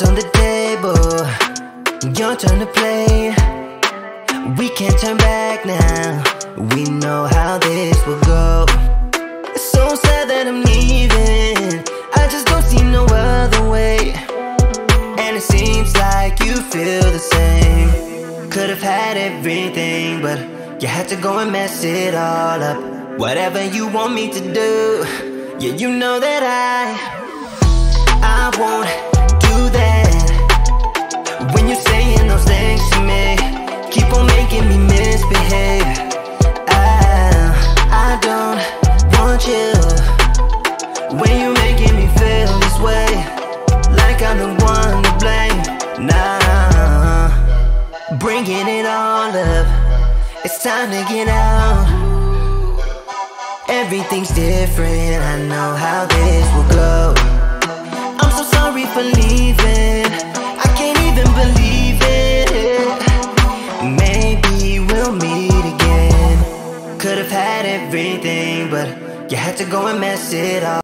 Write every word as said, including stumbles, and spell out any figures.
cards on the table, your turn to play. We can't turn back now, we know how this will go. It's so sad that I'm leaving, I just don't see no other way. And it seems like you feel the same. Could've had everything, but you had to go and mess it all up. Whatever you want me to do, yeah, you know that I I won't do that. When you're saying those things to me, keep on making me misbehave. I, I don't want you. When you're making me feel this way, like I'm the one to blame. Nah, bringing it all up, it's time to get out. Everything's different, I know how this will go. I'm so sorry for leaving, I can't even believe it. Maybe we'll meet again. Could've had everything, but you had to go and mess it up.